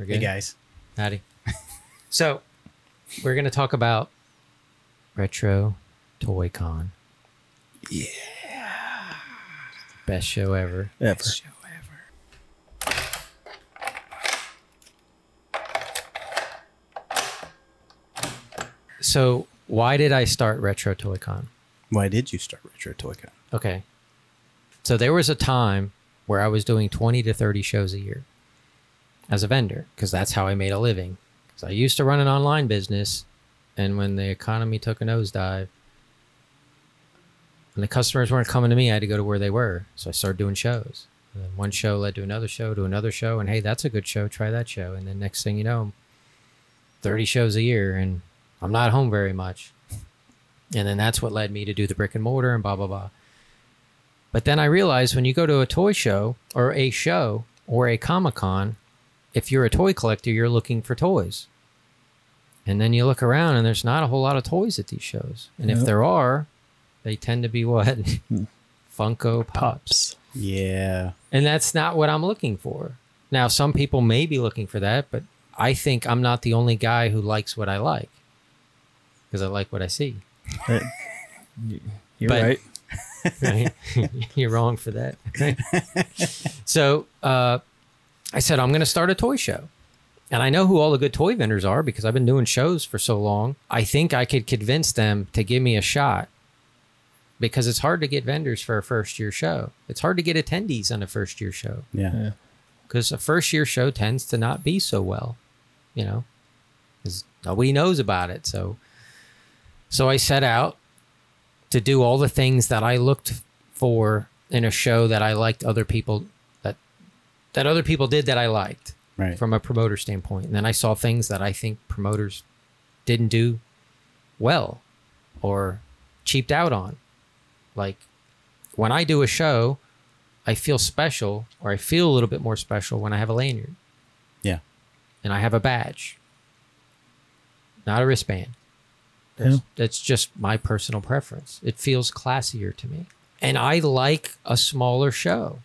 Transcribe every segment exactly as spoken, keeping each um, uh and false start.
We're good. Hey guys. Howdy. So we're going to talk about Retro Toy Con. Yeah. Best show ever. Ever. Best show ever. So why did I start Retro Toy Con? Why did you start Retro Toy Con? Okay. So there was a time where I was doing twenty to thirty shows a year as a vendor, because that's how I made a living. Because I used to run an online business, and when the economy took a nosedive and the customers weren't coming to me, I had to go to where they were. So I started doing shows. And then one show led to another show, to another show, and hey, that's a good show, try that show. And then next thing you know, thirty shows a year, and I'm not home very much. And then that's what led me to do the brick and mortar and blah, blah, blah. But then I realized when you go to a toy show or a show or a Comic-Con, if you're a toy collector, you're looking for toys. And then you look around and there's not a whole lot of toys at these shows. And nope. If there are, they tend to be what? Funko Pops. Yeah. And that's not what I'm looking for. Now, some people may be looking for that, but I think I'm not the only guy who likes what I like, because I like what I see. Right. You're but, right. Right? You're wrong for that. Right? So uh, I said, I'm going to start a toy show. And I know who all the good toy vendors are because I've been doing shows for so long. I think I could convince them to give me a shot, because it's hard to get vendors for a first year show. It's hard to get attendees on a first year show. Yeah. Because yeah. a first year show tends to not be so well, you know, because nobody knows about it. So, so I set out to do all the things that I looked for in a show that I liked other people that that other people did that I liked, right, from a promoter standpoint. And then I saw things that I think promoters didn't do well or cheaped out on. Like when I do a show, I feel special, or I feel a little bit more special when I have a lanyard. Yeah. And I have a badge, not a wristband. That's, yeah. that's just my personal preference. It feels classier to me. And I like a smaller show,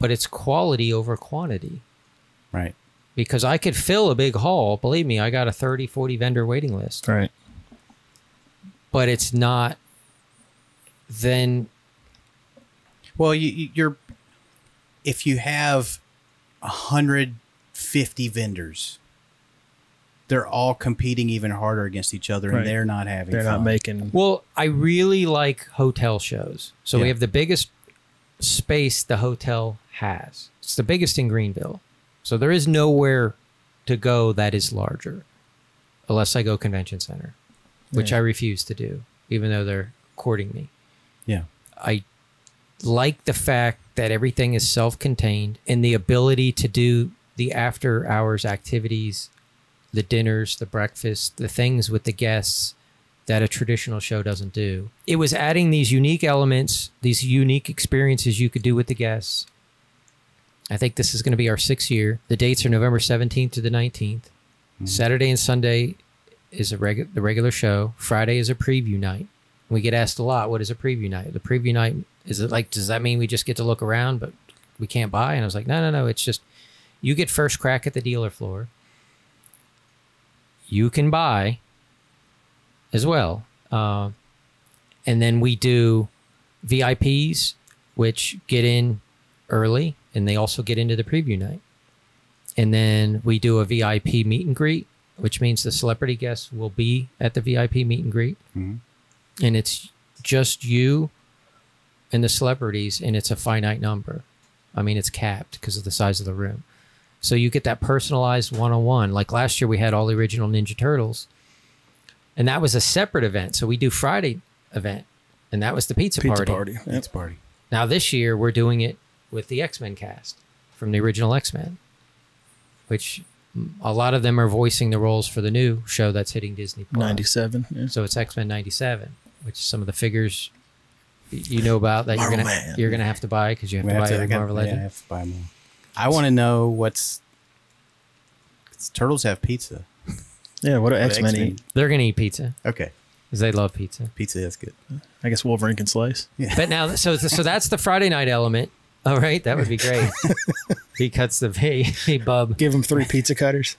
but it's quality over quantity. Right. Because I could fill a big hall. Believe me, I got a thirty, forty vendor waiting list. Right. But it's not then. Well, you, you're, if you have one hundred fifty vendors, they're all competing even harder against each other, right, and they're not having they're fun. Not making. Well, I really like hotel shows. So yeah. we have the biggest space the hotel has. It's the biggest in Greenville. So there is nowhere to go that is larger, unless I go convention center, which yeah. I refuse to do, even though they're courting me. Yeah. I like the fact that everything is self-contained, and the ability to do the after hours activities, the dinners, the breakfasts, the things with the guests that a traditional show doesn't do. It was adding these unique elements, these unique experiences you could do with the guests. I think this is going to be our sixth year. The dates are November seventeenth to the nineteenth. Mm-hmm. Saturday and Sunday is a regu- the regular show. Friday is a preview night. We get asked a lot, what is a preview night? The preview night, is it like, does that mean we just get to look around, but we can't buy? And I was like, no, no, no. It's just, you get first crack at the dealer floor. You can buy as well. Uh, and then we do V I Ps, which get in early, and they also get into the preview night. And then we do a V I P meet and greet, which means the celebrity guests will be at the V I P meet and greet. Mm-hmm. And it's just you and the celebrities, and it's a finite number. I mean, it's capped because of the size of the room. So you get that personalized one-on-one. Like last year, we had all the original Ninja Turtles, and that was a separate event. So we do Friday event, and that was the pizza, pizza party. party. Pizza party. Now this year, we're doing it with the X-Men cast from the original X-Men, which a lot of them are voicing the roles for the new show that's hitting Disney plus. ninety-seven. Yeah. So it's X-Men ninety-seven, which some of the figures you know about that Marvel you're gonna you're gonna have to buy because you have we to have buy to, every got, Marvel Legends. Yeah, I have to buy more. I want to know what's turtles have pizza. Yeah, what do X-Men eat? They're gonna eat pizza. Okay, because they love pizza. Pizza is good. I guess Wolverine can slice. Yeah. But now, so so that's the Friday night element, All right, that would be great. He cuts the hey, hey bub. Give him three pizza cutters.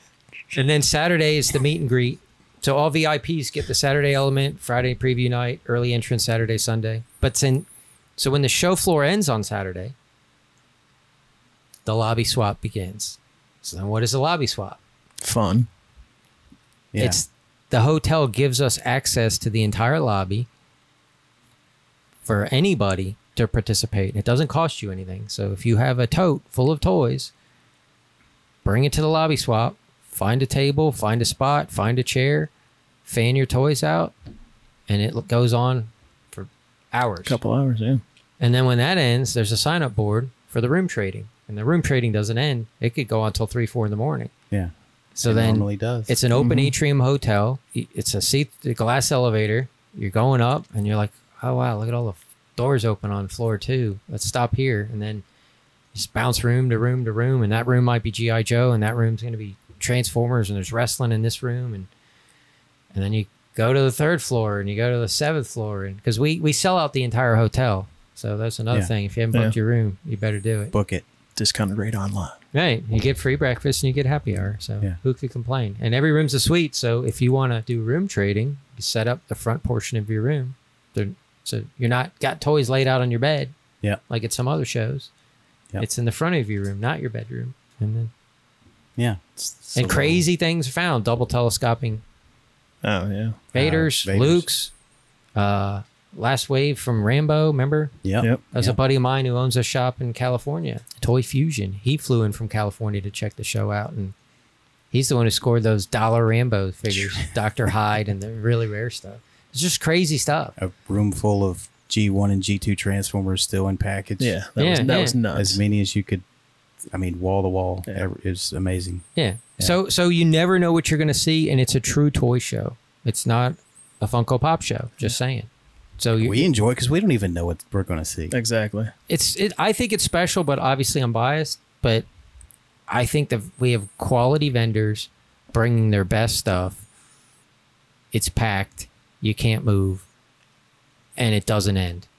And then Saturday is the meet and greet. So all V I Ps get the Saturday element, Friday preview night, early entrance Saturday, Sunday. But then, so when the show floor ends on Saturday, the lobby swap begins. So then what is the lobby swap? Fun. Yeah. It's the hotel gives us access to the entire lobby for anybody to participate. And it doesn't cost you anything. So if you have a tote full of toys, bring it to the lobby swap, find a table, find a spot, find a chair, fan your toys out, and it goes on for hours. A couple hours, yeah. And then when that ends, there's a sign-up board for the room trading. And the room trading doesn't end. It could go on until three, four in the morning. Yeah. So it then normally does. It's an open mm-hmm. atrium hotel. It's a seat, a glass elevator. You're going up and you're like, oh, wow, look at all the doors open on floor two. Let's stop here. And then just bounce room to room to room. And that room might be G I Joe. And that room's going to be Transformers. And there's wrestling in this room. And and then you go to the third floor and you go to the seventh floor. And because we, we sell out the entire hotel. So that's another yeah. thing. If you haven't booked yeah. your room, you better do it. Book it. Discounted rate online. Right. You get free breakfast and you get happy hour. So yeah. who could complain? And every room's a suite. So if you want to do room trading, you set up the front portion of your room. They're, so you're not got toys laid out on your bed. Yeah. Like at some other shows. Yep. It's in the front of your room, not your bedroom. And then. Yeah. It's, it's and so crazy long. Things found. Double telescoping. Oh, yeah. Vaders, uh, Vaders. Luke's. Uh, Last Wave from Rambo, remember? Yeah. Yep. That was yep. a buddy of mine who owns a shop in California, Toy Fusion. He flew in from California to check the show out, and he's the one who scored those dollar Rambo figures, Doctor Hyde, and the really rare stuff. It's just crazy stuff. A room full of G one and G two Transformers still in package. Yeah. That, yeah, was, that yeah. was nuts. As many as you could, I mean, wall to wall. Yeah. It's amazing. Yeah. yeah. So, so you never know what you're going to see, and it's a true toy show. It's not a Funko Pop show, just yeah. saying. So you, we enjoy because we don't even know what we're going to see. Exactly. It's. It, I think it's special, but obviously I'm biased. But I think that we have quality vendors bringing their best stuff. It's packed. You can't move, and it doesn't end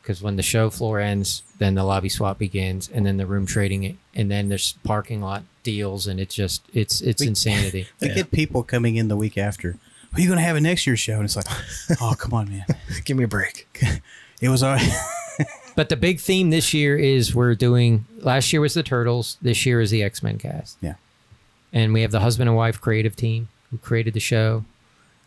because when the show floor ends, then the lobby swap begins, and then the room trading, and then there's parking lot deals, and it's just it's it's we, insanity. We yeah. get people coming in the week after. Are you going to have a next year's show? And it's like, oh, come on, man. Give me a break. It was all right. But the big theme this year is we're doing, last year was the Turtles. This year is the X-Men cast. Yeah. And we have the husband and wife creative team who created the show.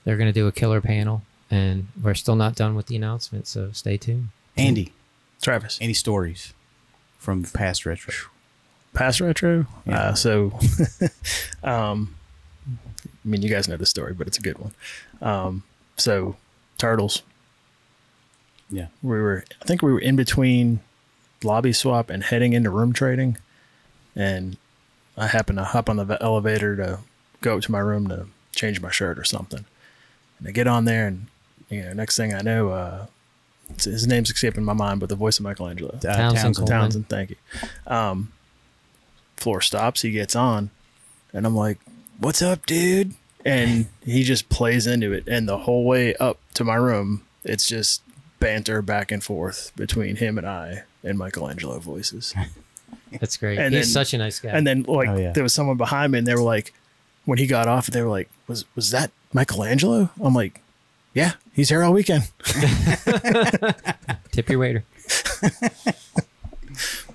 They're going to do a killer panel. And we're still not done with the announcement, so stay tuned. Andy. Travis. Any stories from past retro? Past retro? Yeah. Uh, so, um... I mean, you guys know the story, but it's a good one. Um, so, Turtles. Yeah. We were, I think we were in between lobby swap and heading into room trading. And I happened to hop on the elevator to go up to my room to change my shirt or something. And I get on there and, you know, next thing I know, uh, his name's escaping my mind, but the voice of Michelangelo. Uh, Townsend. Townsend, Townsend, thank you. Um, floor stops. He gets on. And I'm like, what's up, dude? And he just plays into it. And the whole way up to my room, it's just banter back and forth between him and I and Michelangelo voices. That's great. And He's then, such a nice guy. And then like oh, yeah. there was someone behind me and they were like, when he got off, they were like, was, was that Michelangelo? I'm like, yeah, he's here all weekend. Tip your waiter.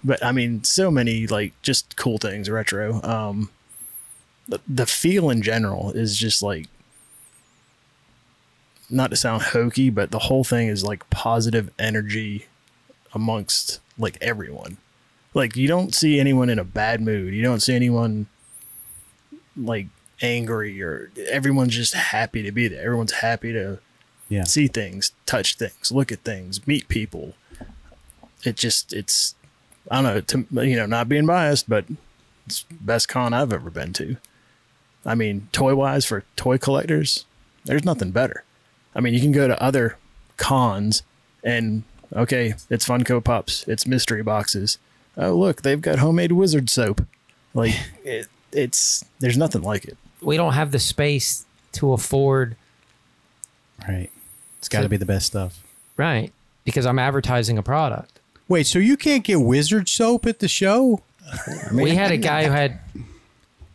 But I mean, so many like just cool things, retro. Um, The feel in general is just like, not to sound hokey, but the whole thing is like positive energy amongst like everyone. Like you don't see anyone in a bad mood. You don't see anyone like angry or everyone's just happy to be there. Everyone's happy to yeah. see things, touch things, look at things, meet people. It just, it's, I don't know, to, you know, not being biased, but it's the best con I've ever been to. I mean, toy-wise for toy collectors, there's nothing better. I mean, you can go to other cons and, okay, it's Funko Pops, it's mystery boxes. Oh, look, they've got homemade wizard soap. Like, it, it's there's nothing like it. We don't have the space to afford. Right. It's got to be the best stuff. Right, because I'm advertising a product. Wait, so you can't get wizard soap at the show? I mean, we had a guy who had,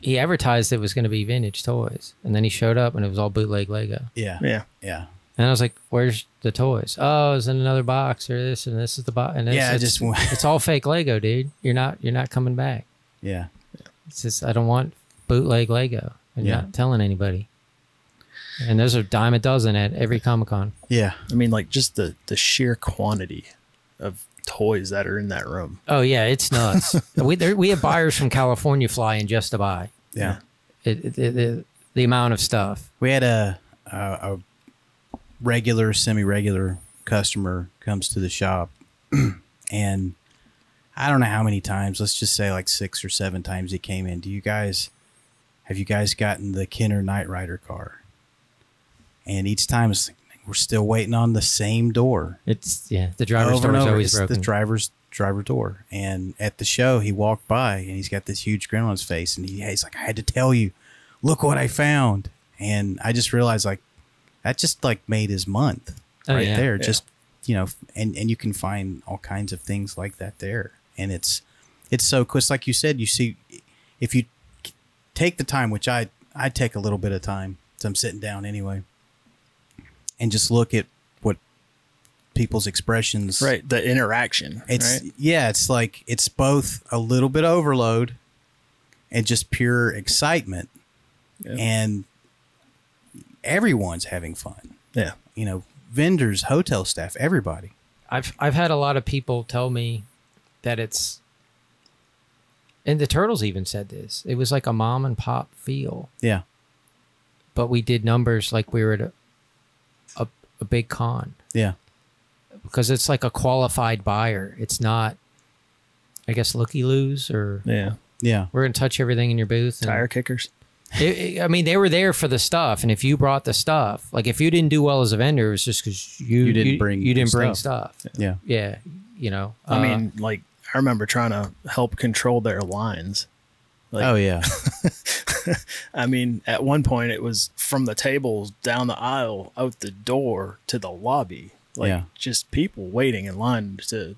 he advertised it was going to be vintage toys, and then he showed up and it was all bootleg Lego. Yeah. Yeah. Yeah. And I was like, where's the toys? Oh, it's in another box, or this, and this is the box. And this, yeah, it's, just it's all fake Lego, dude. You're not, you're not coming back. Yeah. It's just, I don't want bootleg Lego. I'm yeah. not telling anybody. And those are dime a dozen at every Comic-Con. Yeah. I mean, like, just the, the sheer quantity of toys that are in that room. Oh, yeah. It's nuts. we, there, we have buyers from California fly in just to buy. Yeah. It, it, it, it, the amount of stuff. We had a... a, a regular, semi-regular customer comes to the shop, and I don't know how many times, let's just say like six or seven times he came in. Do you guys, have you guys gotten the Kenner Knight Rider car? And each time it's like, we're still waiting on the same door. It's, yeah, the driver's door is always broken. The driver's driver door. And at the show, he walked by, and he's got this huge grin on his face, and he, he's like, I had to tell you, look what I found. And I just realized, like, that just like made his month oh, right yeah. there. Yeah. Just, you know, and, and you can find all kinds of things like that there. And it's, it's so cool. It's like you said, you see, if you take the time, which I, I take a little bit of time, so I'm sitting down anyway, and just look at what people's expressions. Right. The interaction. It's, right? yeah, it's like, it's both a little bit of overload and just pure excitement. Yeah. And everyone's having fun. Yeah. You know, vendors, hotel staff, everybody. I've I've had a lot of people tell me that it's, and the Turtles even said this, it was like a mom and pop feel. Yeah. But we did numbers like we were at a a, a big con. Yeah. Because it's like a qualified buyer. It's not, I guess, looky-loos or... Yeah. Yeah. We're going to touch everything in your booth. Tire and, kickers. It, I mean, they were there for the stuff, and if you brought the stuff, like if you didn't do well as a vendor, it was just because you, you didn't you, bring you didn't bring stuff. stuff. Yeah, yeah, you know. I uh, mean, like I remember trying to help control their lines. Like, oh yeah. I mean, at one point it was from the tables down the aisle, out the door to the lobby. Like yeah. just people waiting in line to.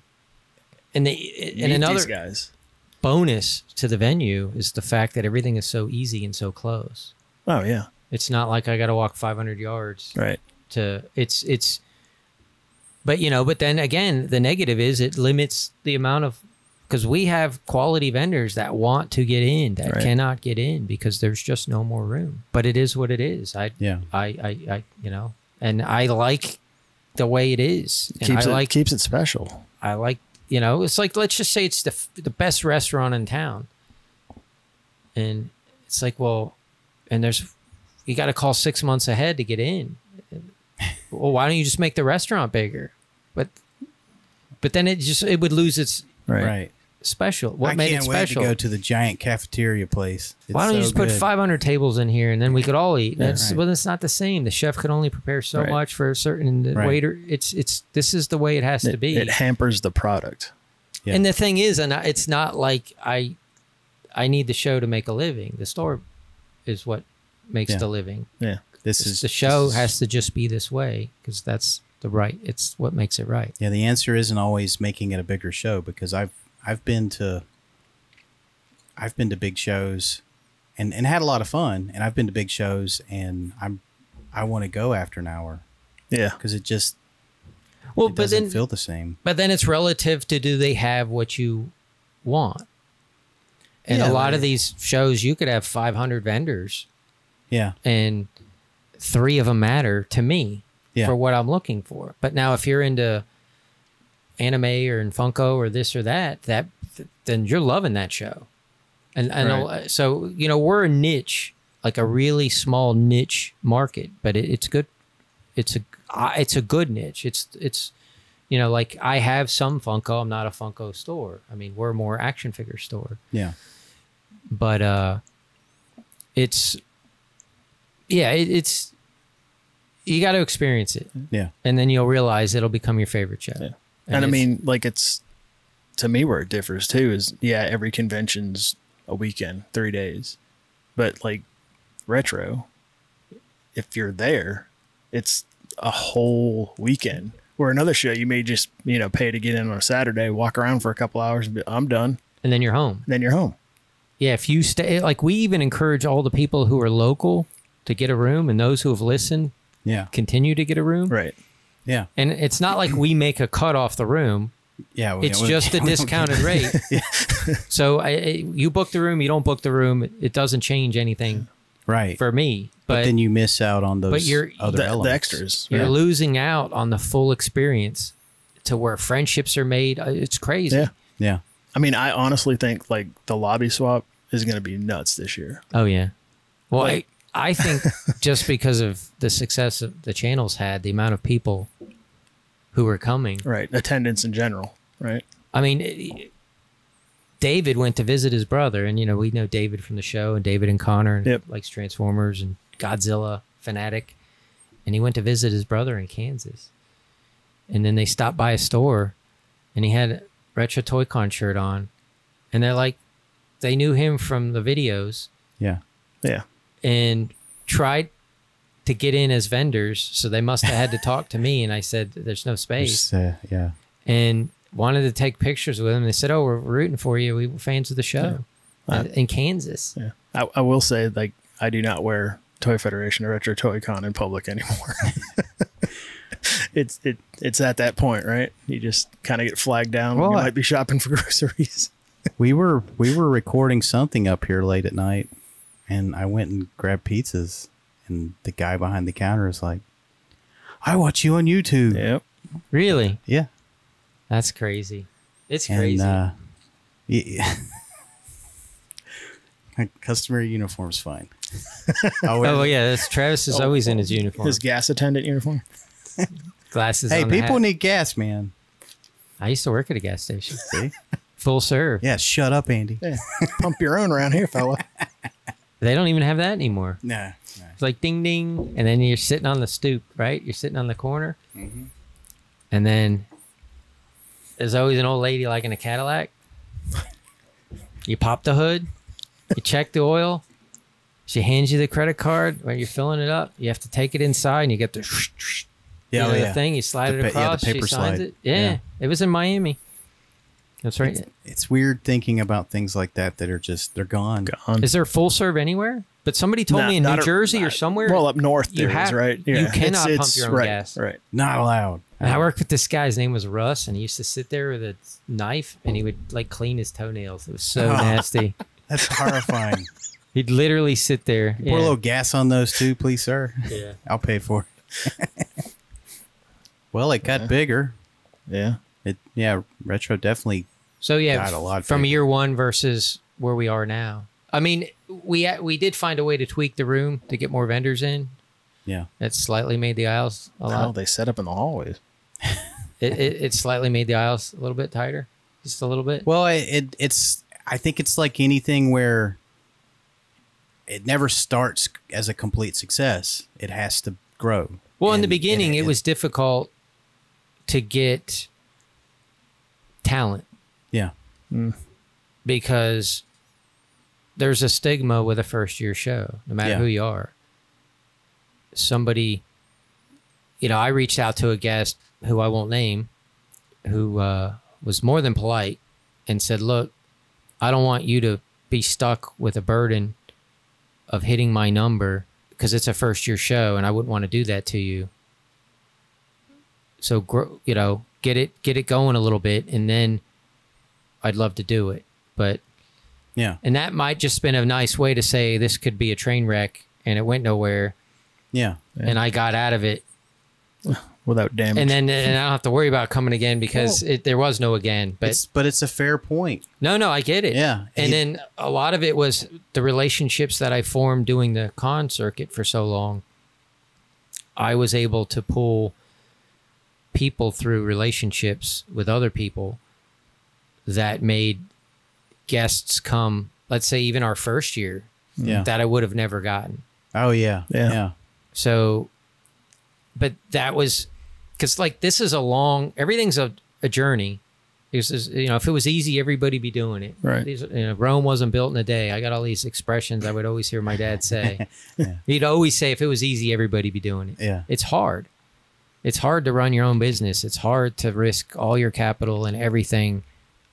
And they meet and another these guys. Bonus to the venue is the fact that everything is so easy and so close. Oh yeah, it's not like I got to walk five hundred yards. Right. To it's it's, but you know, but then again, the negative is it limits the amount of, because we have quality vendors that want to get in that right. cannot get in because there's just no more room. But it is what it is. I yeah. I I, I you know, and I like the way it is. It keeps I it, like keeps it special. I like. You know, it's like, let's just say it's the the best restaurant in town. And it's like, well, and there's, you got to call six months ahead to get in. Well, why don't you just make the restaurant bigger? But, but then it just, it would lose its right special. What I made it special? I can't wait to go to the giant cafeteria place. It's why don't so you just good. put five hundred tables in here and then we could all eat? Yeah, that's, right. Well, that's not the same. The chef could only prepare so right. much for a certain right. waiter. It's it's this is the way it has it, to be. It hampers the product. Yeah. And the thing is, and it's not like I, I need the show to make a living. The store is what makes yeah. the living. Yeah, this it's, is the show is, has to just be this way because that's the right. It's what makes it right. Yeah, the answer isn't always making it a bigger show because I've. I've been to I've been to big shows and, and had a lot of fun, and I've been to big shows and I'm I want to go after an hour. Yeah. Because it just well, it but doesn't then, feel the same. But then it's relative to do they have what you want. And yeah, a lot right. of these shows you could have five hundred vendors. Yeah. And three of them matter to me yeah. for what I'm looking for. But now if you're into anime or in Funko or this or that, that then you're loving that show. And, and right. so, you know, we're a niche, like a really small niche market, but it, it's good. It's a, it's a good niche. It's, it's, you know, like I have some Funko, I'm not a Funko store. I mean, we're more action figure store. Yeah. But, uh, it's, yeah, it, it's, you got to experience it. Yeah. And then you'll realize it'll become your favorite show. Yeah. And, and I mean, like it's, to me where it differs too is, yeah, every convention's a weekend, three days. But like retro, if you're there, it's a whole weekend. Or another show, you may just, you know, pay to get in on a Saturday, walk around for a couple hours, and be, I'm done. And then you're home. And then you're home. Yeah, if you stay, like we even encourage all the people who are local to get a room, and those who have listened, yeah, continue to get a room. Right. Yeah. And it's not like we make a cut off the room. Yeah. We, it's we, just we, a discounted rate. Yeah. So I, you book the room, you don't book the room, it doesn't change anything. Right. For me. But, but then you miss out on those but you're, other the, elements. The extras. You're yeah. losing out on the full experience to where friendships are made. It's crazy. Yeah. Yeah. I mean, I honestly think like the lobby swap is going to be nuts this year. Oh, yeah. Well, like, I, I think just because of the success of the channels had, the amount of people who were coming. Right. Attendance in general. Right. I mean, it, David went to visit his brother, and, you know, we know David from the show, and David and Connor, and yep. likes Transformers and Godzilla fanatic. And he went to visit his brother in Kansas. And then they stopped by a store, and he had a Retro Toy Con shirt on. And they're like, they knew him from the videos. Yeah. Yeah. And tried to get in as vendors. So they must have had to talk to me. And I said, there's no space. Just, uh, yeah. And wanted to take pictures with him. They said, oh, we're rooting for you. We were fans of the show yeah. uh, in Kansas. Yeah. I, I will say, like, I do not wear Toy Federation or Retro Toy Con in public anymore. It's it it's at that point, right? You just kind of get flagged down. Well, when you I, might be shopping for groceries. we were we were recording something up here late at night, and I went and grabbed pizzas, and the guy behind the counter was like, "I watch you on YouTube." Yep. Really? Yeah. That's crazy. It's and, crazy. Uh, yeah. Customer uniform's fine. Oh yeah, that's Travis is oh, always in his uniform. His gas attendant uniform. Glasses. Hey, on the people hat. Need gas, man. I used to work at a gas station. See, full serve. Yeah, shut up, Andy. Yeah. Pump your own around here, fella. They don't even have that anymore. No, nah, nah. It's like ding ding, and then you're sitting on the stoop, right? You're sitting on the corner, mm-hmm. and then there's always an old lady like in a Cadillac. You pop the hood. You check the oil. She hands you the credit card when you're filling it up. You have to take it inside, and you get the, yeah, you know, oh, the yeah. thing. You slide the it across. Yeah, the paper she signs slide. It. Yeah, yeah, it was in Miami. That's right. It's, it's weird thinking about things like that that are just they're gone. gone. Is there full serve anywhere? But somebody told nah, me in New a, Jersey not, or somewhere. Well, up north there have, is right. Yeah. You cannot it's, it's, pump your own right, gas. Right. Not allowed. And I worked with this guy. His name was Russ, and he used to sit there with a knife, and he would like clean his toenails. It was so nasty. That's horrifying. He'd literally sit there. Yeah. Pour a little gas on those too, please, sir. Yeah. I'll pay for it. Well, it got yeah. bigger. Yeah. It yeah, retro definitely so yeah, got a lot from bigger. Year one versus where we are now. I mean, we we did find a way to tweak the room to get more vendors in. Yeah. That slightly made the aisles a lot. Oh, they set up in the hallways. it, it it slightly made the aisles a little bit tighter. Just a little bit. Well, it, it it's I think it's like anything where it never starts as a complete success. It has to grow. Well, and, in the beginning, and, and, it was difficult to get talent. Yeah. Mm. Because there's a stigma with a first-year show, no matter yeah. who you are. Somebody, you know, I reached out to a guest who I won't name, who uh, was more than polite and said, look, I don't want you to be stuck with a burden of hitting my number because it's a first year show and I wouldn't want to do that to you. So, grow, you know, get it, get it going a little bit, and then I'd love to do it. But yeah, and that might just been a nice way to say this could be a train wreck and it went nowhere. Yeah. yeah. And I got out of it without damage. And then and I don't have to worry about coming again because well, it, there was no again. But it's, but it's a fair point. No, no, I get it. Yeah. And it, then a lot of it was the relationships that I formed doing the con circuit for so long. I was able to pull people through relationships with other people that made guests come, let's say even our first year, yeah. that I would have never gotten. Oh, yeah. Yeah. yeah. So, but that was... Because, like, this is a long... Everything's a, a journey. This is, you know, if it was easy, everybody be doing it. Right. These, you know, Rome wasn't built in a day. I got all these expressions I would always hear my dad say. yeah. He'd always say, if it was easy, everybody be doing it. Yeah. It's hard. it's hard to run your own business. It's hard to risk all your capital and everything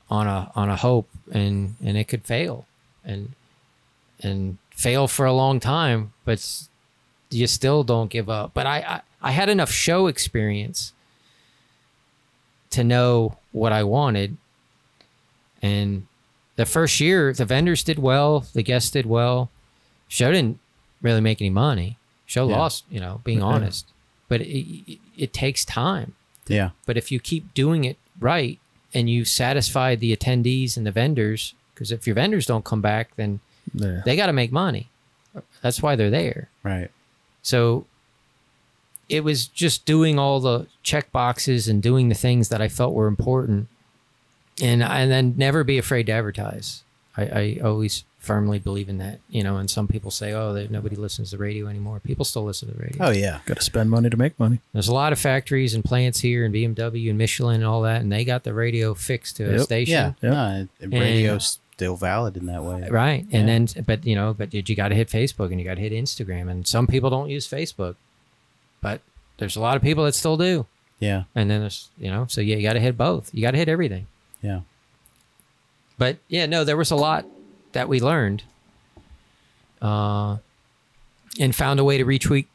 on a on a hope, and and it could fail, and and fail for a long time, but you still don't give up. But I I, I had enough show experience to know what I wanted, and the first year the vendors did well, the guests did well. Show didn't really make any money. Show yeah. lost, you know, being honest. But it, it, it takes time. To, yeah. But if you keep doing it right and you satisfy the attendees and the vendors, because if your vendors don't come back, then yeah. they got to make money. That's why they're there. Right. So it was just doing all the check boxes and doing the things that I felt were important. And, and then never be afraid to advertise. I, I always firmly believe in that, you know, and some people say, oh, they, nobody listens to the radio anymore. People still listen to the radio. Oh, yeah. Got to spend money to make money. There's a lot of factories and plants here, and B M W and Michelin and all that, and they got the radio fixed to yep. a station. Yeah, yep. no, and radio's still valid in that way. Right. Yeah. And then, but, you know, but you got to hit Facebook and you got to hit Instagram, and some people don't use Facebook, but there's a lot of people that still do. Yeah. And then there's, you know, so yeah, you got to hit both. You got to hit everything. Yeah. But yeah, no, there was a lot that we learned uh, and found a way to retweak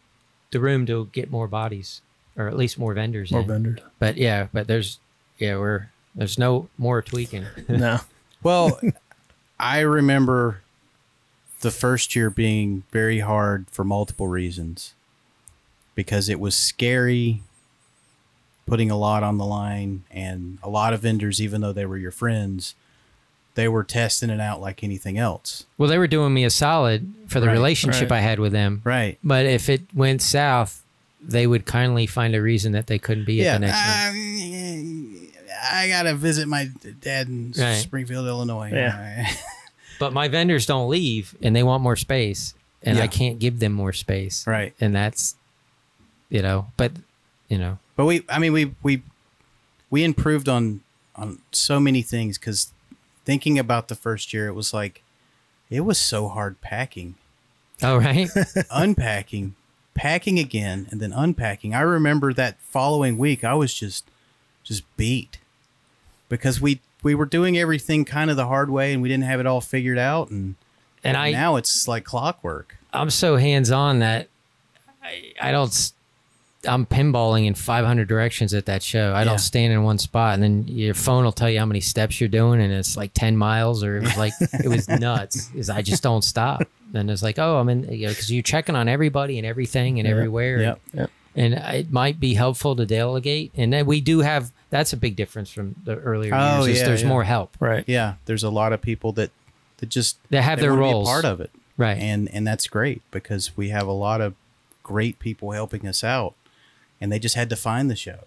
the room to get more bodies, or at least more vendors. More in. vendors. But yeah, but there's, yeah, we're, there's no more tweaking. No. Well, I remember the first year being very hard for multiple reasons, because it was scary putting a lot on the line, and a lot of vendors, even though they were your friends, they were testing it out like anything else. Well, they were doing me a solid for the right, relationship right. I had with them. Right. But if it went south, they would kindly find a reason that they couldn't be yeah, at the next one. I, I got to visit my dad in right. Springfield, Illinois. Yeah. But my vendors don't leave, and they want more space, and yeah. I can't give them more space. Right. And that's, you know, but, you know. But we, I mean, we, we, we improved on, on so many things, because thinking about the first year, it was like, it was so hard packing. Oh, right. Unpacking, packing again, and then unpacking. I remember that following week, I was just, just beat, because we, we were doing everything kind of the hard way, and we didn't have it all figured out. And, and, and I, now it's like clockwork. I'm so hands-on that I, I don't, I'm pinballing in five hundred directions at that show. I yeah. don't stand in one spot, and then your phone will tell you how many steps you're doing, and it's like ten miles, or it was like it was nuts. Is I just don't stop, and it's like, oh, I'm in, you know, because you're checking on everybody and everything and yeah. everywhere. Yeah. Yeah. And it might be helpful to delegate, and then we do have that's a big difference from the earlier oh, years. Yeah, there's yeah. more help, right? Yeah, there's a lot of people that that just that have they have their roles, part of it, right? And and that's great, because we have a lot of great people helping us out. And they just had to find the show.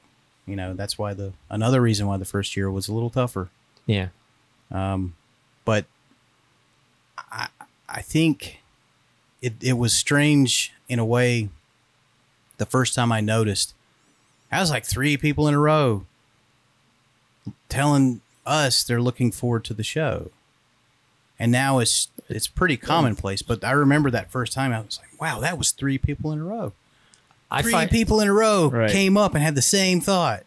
You know, that's why the another reason why the first year was a little tougher. Yeah. Um, but I I think it, it was strange in a way. The first time I noticed, I was like three people in a row telling us they're looking forward to the show. And now it's it's pretty commonplace. But I remember that first time I was like, wow, that was three people in a row. I Three find, people in a row right. came up and had the same thought.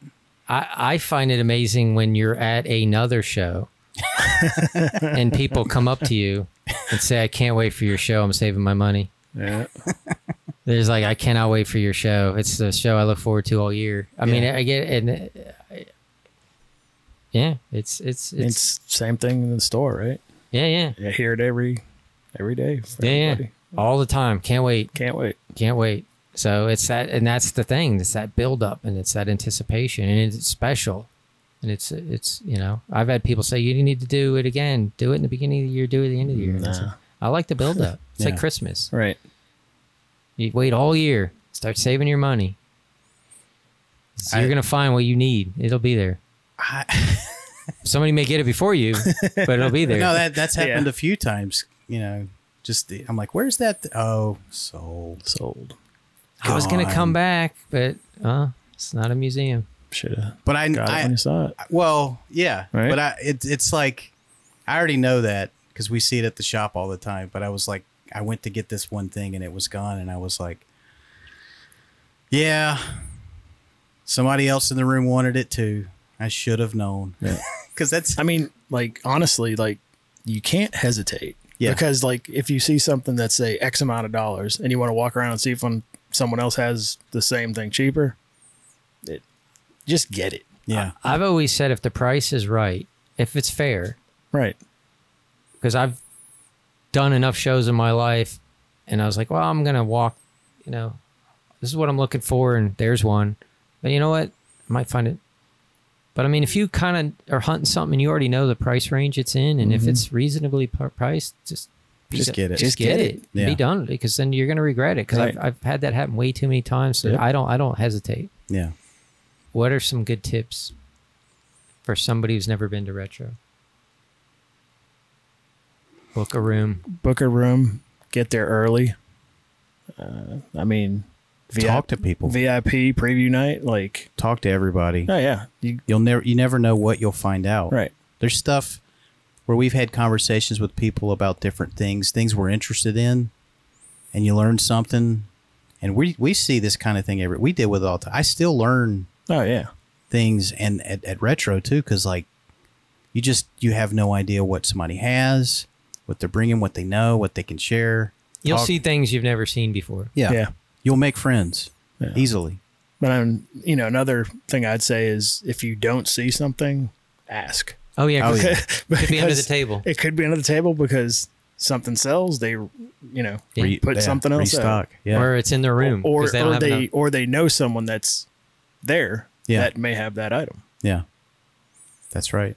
I, I find it amazing when you're at another show and people come up to you and say, I can't wait for your show. I'm saving my money. Yeah. There's like, I cannot wait for your show. It's the show I look forward to all year. I yeah. mean, I get it. And, I, yeah, it's, it's, it's, it's same thing in the store, right? Yeah. Yeah. You hear it every, every day. Yeah, yeah. All the time. Can't wait. Can't wait. Can't wait. So it's that, and that's the thing. It's that buildup, and it's that anticipation, and it's special, and it's it's you know, I've had people say you need to do it again, do it in the beginning of the year, do it at the end of the year. Nah. Like, I like the buildup. It's yeah. like Christmas, right? You wait all year, start saving your money. So I, you're gonna find what you need. It'll be there. I, Somebody may get it before you, but it'll be there. No, that that's happened yeah. a few times. You know, just the, I'm like, where's that? Th oh, sold, sold. I was going to come back, but uh, it's not a museum. Should have. But I, got I, it when you saw it. Well, yeah. Right? But I, it, it's like, I already know that because we see it at the shop all the time. But I was like, I went to get this one thing and it was gone. And I was like, yeah, Somebody else in the room wanted it too. I should have known. Yeah. Cause that's, I mean, like, honestly, like, you can't hesitate. Yeah. Because, like, if you see something that's, say, X amount of dollars and you want to walk around and see if one, someone else has the same thing cheaper, it, just get it. Yeah. I, I've always said if the price is right, if it's fair. Right. Because I've done enough shows in my life and I was like, well, I'm going to walk, you know, this is what I'm looking for and there's one. But you know what? I might find it. But I mean, if you kind of are hunting something and you already know the price range it's in, and mm-hmm. if it's reasonably priced, just just get it. Just get it. it. Yeah. Be done with it, because then you're going to regret it. Because right. I've, I've had that happen way too many times. So yep. I don't I don't hesitate. Yeah. What are some good tips for somebody who's never been to retro? Book a room. Book a room. Get there early. Uh, I mean. Talk to people. V I P preview night, like talk to everybody. Oh yeah, you, you'll never you never know what you'll find out. Right, there's stuff where we've had conversations with people about different things, things we're interested in, and you learn something. And we we see this kind of thing every. We did with all time. I still learn. Oh yeah, things and at, at retro too, because like you just you have no idea what somebody has, what they're bringing, what they know, what they can share. You'll talk. see things you've never seen before. Yeah. Yeah. You'll make friends yeah. easily. But, I'm, you know, another thing I'd say is if you don't see something, ask. Oh, yeah. Oh, yeah. It could be under the table. It could be under the table because something sells. They, you know, yeah. put yeah. something else out. Yeah. Or it's in their room. Or, or, they, or, they, or they know someone that's there yeah. that may have that item. Yeah. That's right.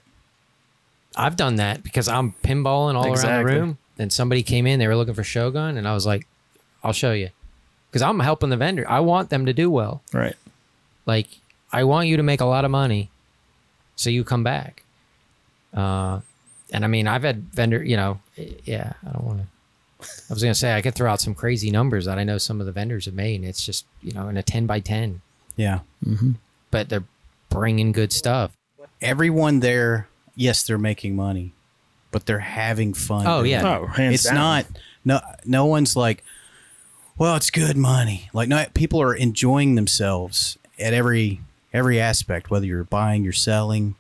I've done that because I'm pinballing all exactly. around the room. And somebody came in. They were looking for Shogun. And I was like, I'll show you. Because I'm helping the vendor. I want them to do well. Right. Like, I want you to make a lot of money so you come back. Uh, and I mean, I've had vendor, you know, yeah, I don't want to. I was going to say, I could throw out some crazy numbers that I know some of the vendors have made. And it's just, you know, in a ten by ten. Yeah. Mm-hmm. But they're bringing good stuff. Everyone there, yes, they're making money, but they're having fun. Oh, yeah. Oh, hands it's down. not, no, no one's like, well, it's good money. Like, no, people are enjoying themselves at every every aspect, whether you're buying, you're selling,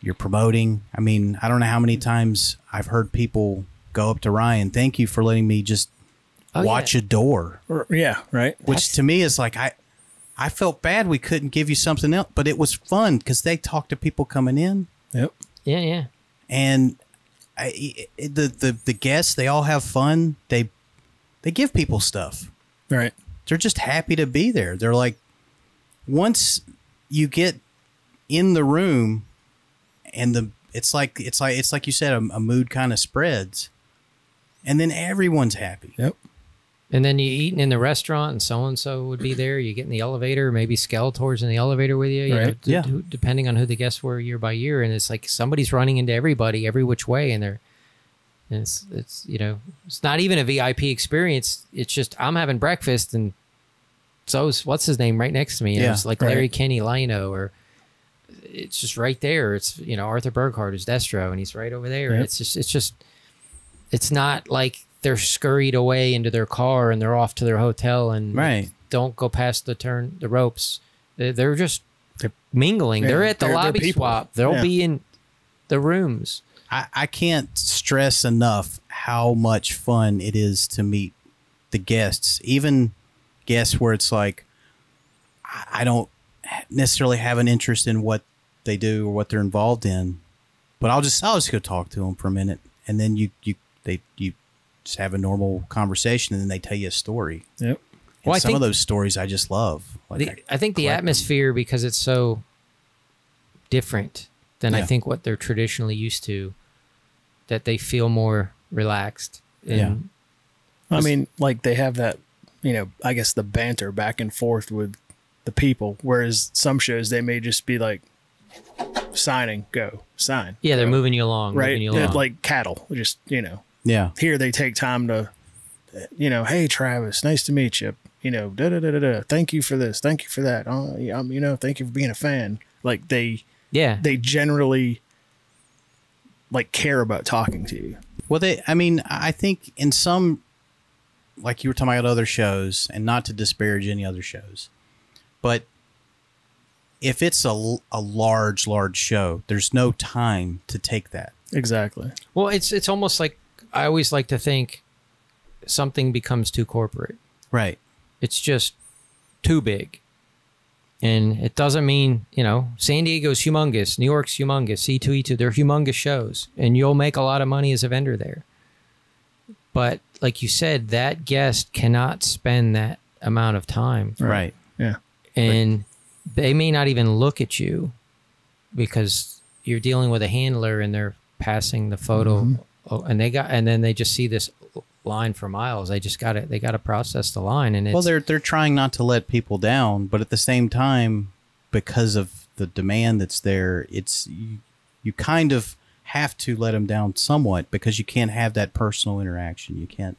you're promoting. I mean, I don't know how many times I've heard people go up to Ryan, thank you for letting me just oh, watch yeah. a door. Or, yeah, right. Which That's to me is like, I I felt bad we couldn't give you something else, but it was fun because they talked to people coming in. Yep. Yeah, yeah. And I, the, the, the guests, they all have fun. They They give people stuff. Right. They're just happy to be there. They're like, once you get in the room and the it's like it's like it's like you said, a, a mood kind of spreads. And then everyone's happy. Yep. And then you're eating in the restaurant and so and so would be there. You get in the elevator, maybe Skeletor's in the elevator with you. you right. know, yeah. Depending on who the guests were year by year. And it's like somebody's running into everybody every which way and they're And it's, it's, you know, it's not even a V I P experience. It's just I'm having breakfast and so's what's his name right next to me. You yeah, know, it's like right. Larry Kenny Lino or it's just right there. It's, you know, Arthur Burghardt is Destro and he's right over there. Yep. It's just it's just it's not like they're scurried away into their car and they're off to their hotel and right. don't go past the turn, the ropes. They're, they're just they're mingling. Yeah, they're at the they're, lobby they're swap. They'll yeah. be in the rooms. I can't stress enough how much fun it is to meet the guests, even guests where it's like, I don't necessarily have an interest in what they do or what they're involved in, but I'll just, I'll just go talk to them for a minute. And then you, you, they, you just have a normal conversation and then they tell you a story. Yep. And well, some I think of those stories I just love. Like the, I, I think the atmosphere, them. because it's so different than yeah. I think what they're traditionally used to, that they feel more relaxed. Yeah. I mean, like they have that, you know, I guess the banter back and forth with the people, whereas some shows they may just be like signing, go, sign. Yeah, they're go. moving you along. Right. Moving you along. Like cattle, just, you know. Yeah. Here they take time to, you know, hey, Travis, nice to meet you. You know, da da da da da. Thank you for this. Thank you for that. Oh, you know, thank you for being a fan. Like they... Yeah. They generally like care about talking to you. Well, they, I mean, I think in some, like you were talking about other shows and not to disparage any other shows, but if it's a, a large, large show, there's no time to take that. Exactly. Well, it's it's almost like I always like to think something becomes too corporate. Right. It's just too big. And it doesn't mean, you know, San Diego's humongous, New York's humongous, C two E two, they're humongous shows. And you'll make a lot of money as a vendor there. But like you said, that guest cannot spend that amount of time. Right. right. Yeah. And right. they may not even look at you because you're dealing with a handler and they're passing the photo mm-hmm. and they got, and then they just see this line for miles. They just got it. They got to process the line. And it's, well, they're, they're trying not to let people down, but at the same time, because of the demand that's there, it's, you, you kind of have to let them down somewhat because you can't have that personal interaction. You can't,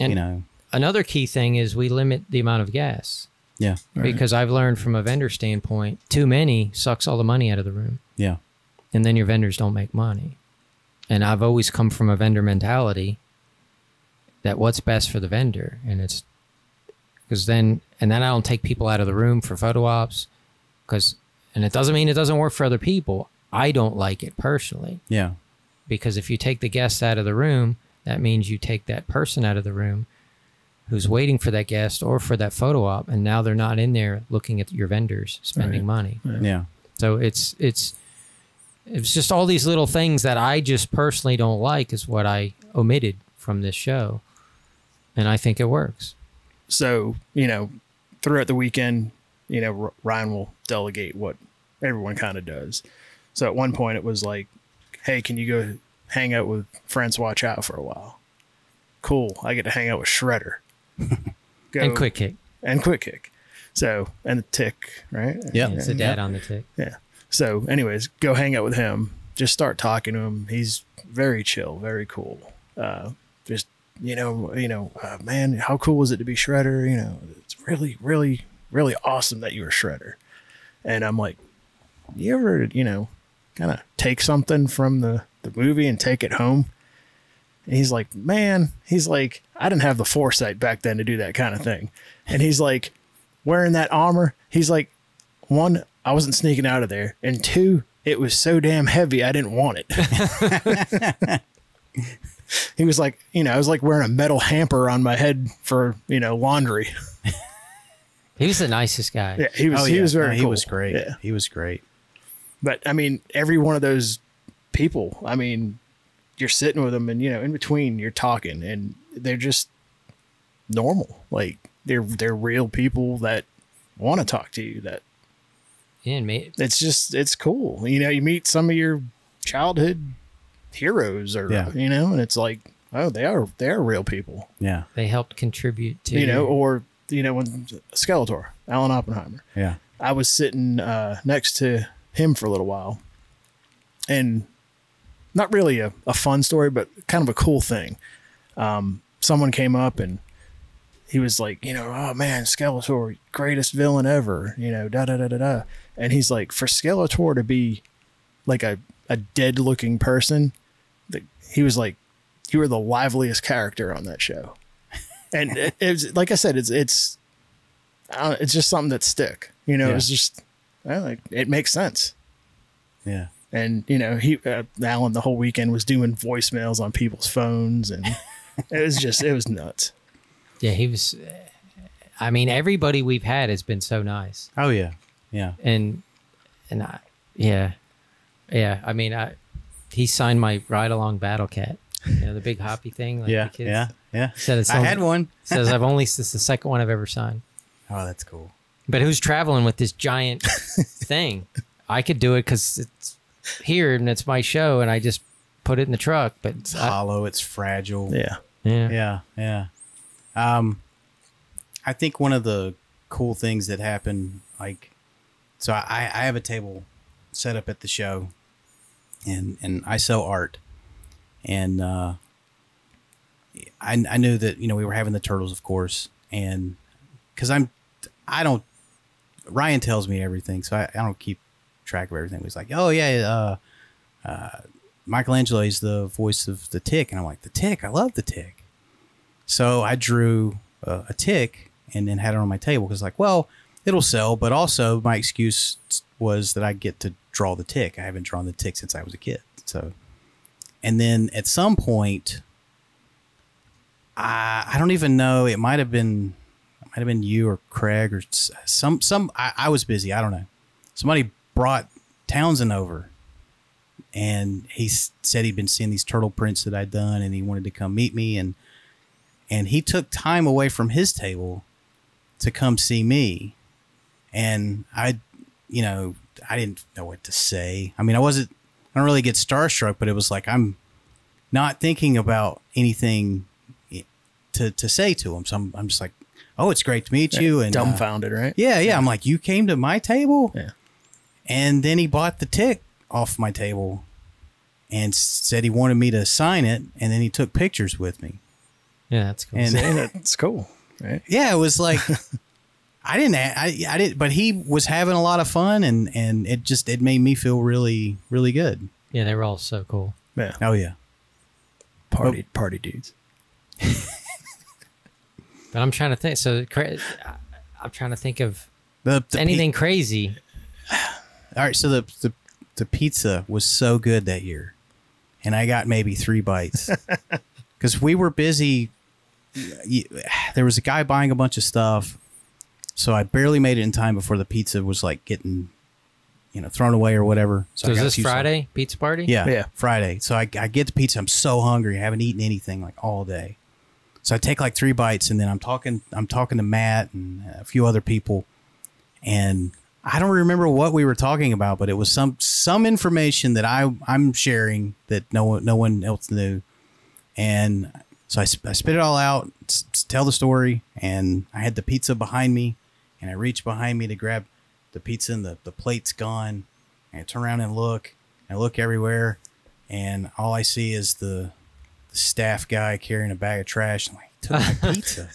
and you know, another key thing is we limit the amount of guests. Yeah. Right. Because I've learned from a vendor standpoint, too many sucks all the money out of the room. Yeah. And then your vendors don't make money. And I've always come from a vendor mentality that what's best for the vendor. And it's because then, and then I don't take people out of the room for photo ops because, and it doesn't mean it doesn't work for other people. I don't like it personally. Yeah. Because if you take the guests out of the room, that means you take that person out of the room who's waiting for that guest or for that photo op. And now they're not in there looking at your vendors spending right. money. Right. Yeah. So it's, it's, it's just all these little things that I just personally don't like is what I omitted from this show. And I think it works. So, you know, throughout the weekend, you know, Ryan will delegate what everyone kind of does. So at one point it was like, hey, can you go hang out with Friends Watch Out for a while? Cool. I get to hang out with Shredder. Go, and Quick Kick. And Quick Kick. So, and the Tick, right? Yeah. It's the dad yep. on the Tick. Yeah. So anyways, go hang out with him. Just start talking to him. He's very chill, very cool. Uh, just, you know, you know, uh, man, how cool was it to be Shredder? You know, it's really, really, really awesome that you were Shredder. And I'm like, you ever, you know, kind of take something from the, the movie and take it home? And he's like, man, he's like, I didn't have the foresight back then to do that kind of thing. And he's like, wearing that armor, he's like, one, I wasn't sneaking out of there. And two, it was so damn heavy, I didn't want it. He was like, you know, I was like wearing a metal hamper on my head for, you know, laundry. He was the nicest guy. Yeah, he was. Oh, he yeah. was very. No, cool. He was great. Yeah. He was great. But I mean, every one of those people. I mean, you're sitting with them, and you know, in between, you're talking, and they're just normal. Like they're they're real people that want to talk to you. That yeah, mate. It's just it's cool. You know, you meet some of your childhood heroes or yeah. you know, and it's like, oh, they are they are real people. Yeah, they helped contribute to, you know, or you know, when Skeletor, Alan Oppenheimer. Yeah, I was sitting uh next to him for a little while, and not really a, a fun story, but kind of a cool thing. Um someone came up and he was like, you know, oh man, Skeletor, greatest villain ever, you know, da da da da da. And he's like, for Skeletor to be like a a dead looking person, that he was like, you were the liveliest character on that show. And it, it was, like I said, it's, it's, I don't, it's just something that stick, you know, yeah. it's just, well, like, it makes sense. Yeah. And you know, he, uh, Alan the whole weekend was doing voicemails on people's phones, and it was just, it was nuts. Yeah. He was, I mean, everybody we've had has been so nice. Oh yeah. Yeah. And, and I, yeah. Yeah, I mean, I he signed my ride along Battle Cat, you know, the big hoppy thing. Like yeah, the kids. yeah, yeah, yeah. I had one. Says I've only this is the second one I've ever signed. Oh, that's cool. But who's traveling with this giant thing? I could do it because it's here and it's my show, and I just put it in the truck. But it's I, hollow. It's fragile. Yeah, yeah, yeah, yeah. Um, I think one of the cool things that happened, like, so I I have a table set up at the show. And and I sell art, and uh, I I knew that, you know, we were having the turtles, of course, and because I'm I don't Ryan tells me everything, so I, I don't keep track of everything. He's like, oh yeah, uh, uh, Michelangelo is the voice of the Tick, and I'm like, the Tick, I love the Tick. So I drew uh, a tick and then had it on my table because, like, well, it'll sell. But also my excuse was that I get to draw the Tick. I haven't drawn the Tick since I was a kid. So, and then at some point, I, I don't even know. It might have been, it might have been you or Craig or some, some, I, I was busy. I don't know. Somebody brought Townsend over and he said he'd been seeing these turtle prints that I'd done and he wanted to come meet me. And, and he took time away from his table to come see me. And I, you know, I didn't know what to say. I mean, I wasn't, I don't really get starstruck, but it was like, I'm not thinking about anything to, to say to him. So I'm, I'm just like, oh, it's great to meet you. And dumbfounded, uh, right? Yeah, yeah. Yeah. I'm like, you came to my table? Yeah. And then he bought the Tick off my table and said he wanted me to sign it. And then he took pictures with me. Yeah, that's cool. And yeah, that's cool. Right? Yeah, it was like, I didn't, I, I didn't, but he was having a lot of fun, and, and it just, it made me feel really, really good. Yeah, they were all so cool. Yeah. Oh, yeah. Party, but, party dudes. But I'm trying to think, so I'm trying to think of the, the anything crazy. All right, so the, the, the pizza was so good that year, and I got maybe three bites. Because we were busy. There was a guy buying a bunch of stuff. So I barely made it in time before the pizza was like getting, you know, thrown away or whatever. So, so is this Friday stuff. Pizza party? Yeah, yeah, Friday. So I, I get the pizza. I'm so hungry. I haven't eaten anything like all day. So I take like three bites, and then I'm talking, I'm talking to Matt and a few other people. And I don't remember what we were talking about, but it was some, some information that I, I'm sharing that no one, no one else knew. And so I, I spit it all out, tell the story, and I had the pizza behind me, and I reached behind me to grab the pizza, and the, the plate's gone, and I turn around and look, and I look everywhere, and all I see is the, the staff guy carrying a bag of trash, and I'm like, he took my pizza.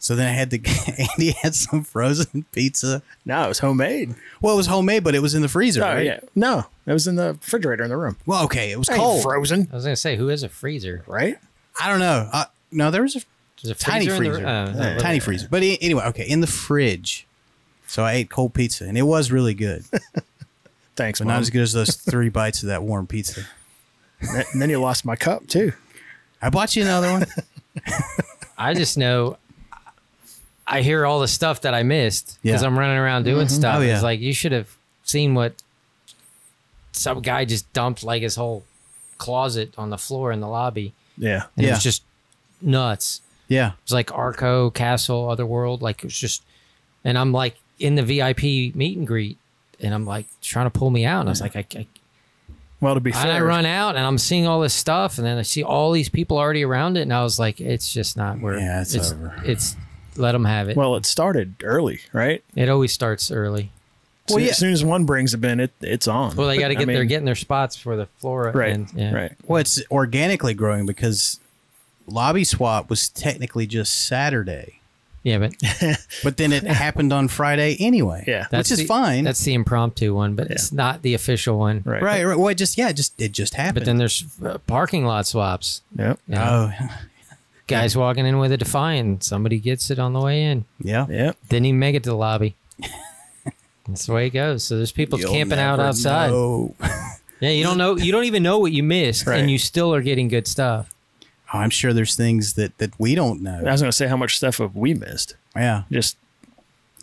So then I had to, Andy had some frozen pizza. No, it was homemade. Well, it was homemade, but it was in the freezer, oh, right? Yeah. No, it was in the refrigerator in the room. Well, okay, it was cold. Frozen. I was going to say, who has a freezer? Right? I don't know. Uh, no, there was a, There's a tiny freezer. freezer. Uh, no, tiny yeah. freezer. But anyway, okay, in the fridge. So I ate cold pizza, and it was really good. Thanks, but Mom. Not as good as those three bites of that warm pizza. And then you lost my cup, too. I bought you another one. I just know... I hear all the stuff that I missed because yeah. I'm running around doing mm-hmm. stuff. Oh, yeah. It's like, you should have seen what some guy just dumped, like his whole closet on the floor in the lobby. Yeah. And yeah. it was just nuts. Yeah. It was like Arco, Castle, Otherworld. Like, it was just, and I'm like in the V I P meet and greet, and I'm like trying to pull me out. And I was like, I, I well, to be fair. And I run out, and I'm seeing all this stuff, and then I see all these people already around it. And I was like, it's just not where yeah, it's, it's over. It's, let them have it. Well, it started early, right? It always starts early. Well, so, yeah. As soon as one brings a bin, it it's on. Well, they got to get I mean, they're getting their spots for the flora, right? And, yeah. Right. Well, it's organically growing because Lobby Swap was technically just Saturday. Yeah, but but then it happened on Friday anyway. Yeah, that's which is the, fine. That's the impromptu one, but yeah. it's not the official one, right? Right. Right. Well, it just yeah, it just it just happened. But then there's uh, parking lot swaps. Yep. You know? Oh. Guy's walking in with a Defiant. Somebody gets it on the way in. Yeah. Yep. Didn't even make it to the lobby. That's the way it goes. So there's people You'll camping out outside. Yeah, you don't know. You don't even know what you missed, right. And you still are getting good stuff. Oh, I'm sure there's things that, that we don't know. I was going to say, how much stuff have we missed? Yeah. Just.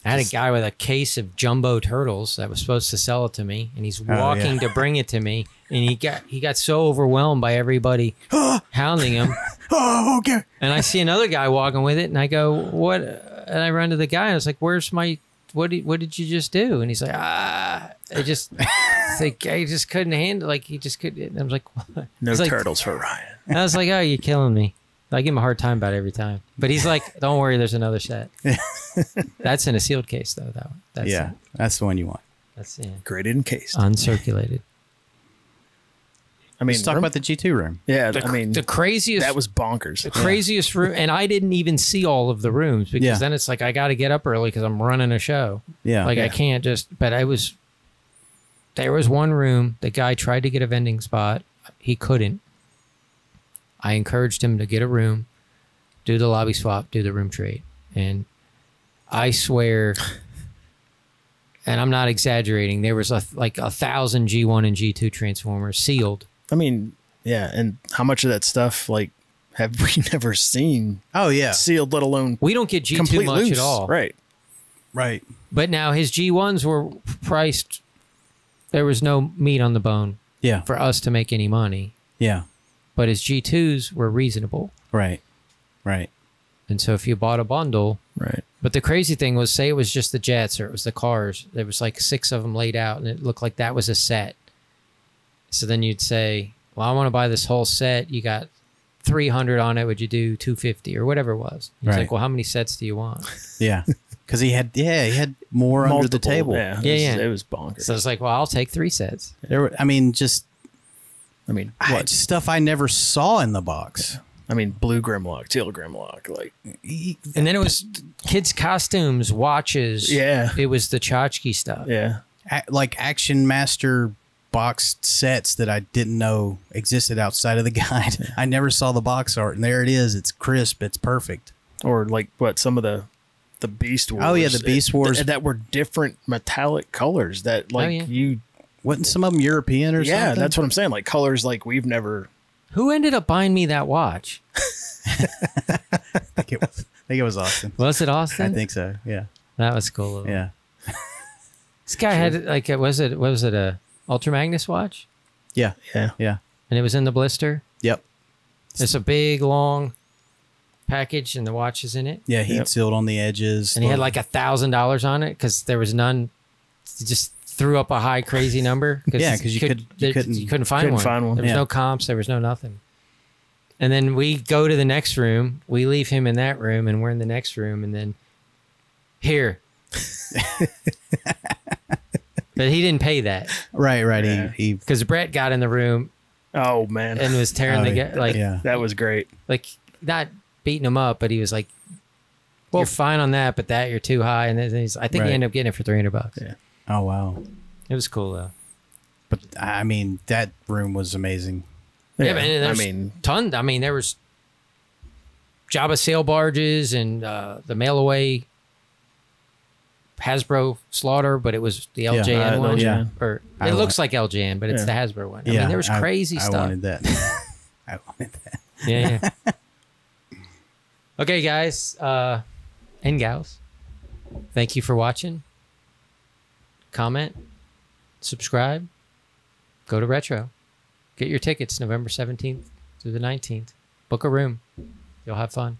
I had just, a guy with a case of jumbo turtles that was supposed to sell it to me, and he's walking oh, yeah. to bring it to me, and he got he got so overwhelmed by everybody hounding him. Oh, okay. And I see another guy walking with it, and I go, "What?" And I run to the guy, and I was like, "Where's my what? Did, what did you just do?" And he's like, "Ah, I just, like, I just couldn't handle. Like, he just couldn't." And I was like, what? "No was turtles like, for Ryan." I was like, "Oh, you're killing me." I give him a hard time about it every time, but he's like, "Don't worry, there's another set." That's in a sealed case, though. That one. That's yeah, it. That's the one you want. That's yeah. Graded and cased, uncirculated. I mean, let's talk room, about the G two room. Yeah, the, I mean, the craziest. That was bonkers. The craziest yeah. room, and I didn't even see all of the rooms because yeah. then it's like I got to get up early because I'm running a show. Yeah, like yeah. I can't just. But I was. There was one room. The guy tried to get a vending spot. He couldn't. I encouraged him to get a room, do the lobby swap, do the room trade, and I swear, and I'm not exaggerating, there was a, like a thousand G one and G two Transformers sealed. I mean, yeah, and how much of that stuff, like, have we never seen? Oh, yeah. Sealed, let alone we don't get G two much loose. At all. Right. Right. But now his G ones were priced. There was no meat on the bone. Yeah. For us to make any money. Yeah. But his G twos were reasonable. Right. Right. And so if you bought a bundle. Right. But the crazy thing was, say it was just the jets or it was the cars. There was like six of them laid out and it looked like that was a set. So then you'd say, well, I want to buy this whole set. You got three hundred on it. Would you do two fifty or whatever it was? He's right. Like, well, how many sets do you want? Yeah. Because he had, yeah, he had more Multiple, under the table. Yeah, yeah, it was, yeah. It was bonkers. So I was like, well, I'll take three sets. There were, I mean, just, I mean, what I, stuff I never saw in the box. Yeah. I mean, blue Grimlock, teal Grimlock, like, and then it was kids' costumes, watches. Yeah, it was the tchotchke stuff. Yeah, A like Action Master boxed sets that I didn't know existed outside of the guide. Yeah. I never saw the box art, and there it is. It's crisp. It's perfect. Or like what some of the. The Beast Wars. Oh, yeah, the Beast Wars. Th that were different metallic colors that, like, oh, yeah. you... Wasn't some of them European or yeah, something? Yeah, that's what I'm saying. Like, colors like we've never... Who ended up buying me that watch? I, think it was, I think it was Austin. Was it Austin? I think so, yeah. That was cool. Though. Yeah. This guy sure. had, like, was it was it a Ultra Magnus watch? Yeah, yeah, yeah. And it was in the blister? Yep. It's a big, long... package and the watch is in it. Yeah, heat yep. sealed on the edges. And he had like a thousand dollars on it because there was none. Just threw up a high crazy number. Cause yeah, because you, could, could, you, couldn't, you couldn't find couldn't one. Find one. There was yeah. no comps. There was no nothing. And then we go to the next room. We leave him in that room and we're in the next room. And then here. But he didn't pay that. Right, right. Yeah. He Because Brett got in the room. Oh, man. And was tearing oh, the guy. Like, yeah. That was great. Like that. Beating him up, but he was like, well, you're fine on that, but that you're too high. And then he's, I think right. he ended up getting it for three hundred bucks. Yeah. Oh, wow. It was cool though. But I mean, that room was amazing. Yeah. yeah but I mean, tons. I mean, there was Jabba sail barges and uh, the mail away Hasbro slaughter, but it was the L J N yeah, I, one. Yeah. Or it I looks want, like L J N, but it's yeah. the Hasbro one. I yeah, mean, there was crazy I, stuff. I wanted that. I wanted that. Yeah. yeah. Okay, guys uh, and gals, thank you for watching. Comment, subscribe, go to Retro. Get your tickets November seventeenth through the nineteenth. Book a room. You'll have fun.